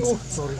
Oh, sorry.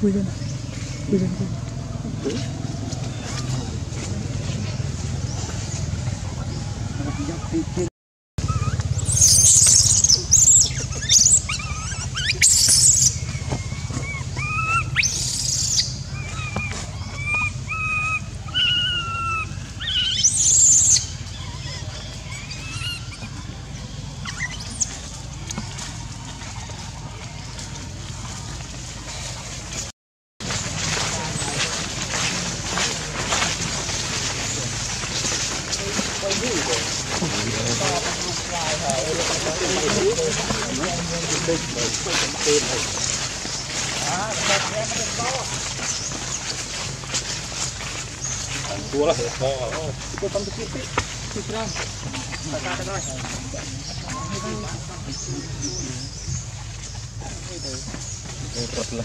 Cuidado. Tua là to rồi. Tôi tâm tôi tiếp ra. Tại sao thế này? Đây rất là.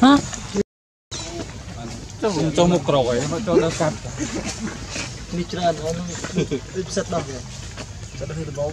Hả? Cho một còi cho nó cắt. Đi chơi nó sắt đập. Sắt đập thì nó bóng.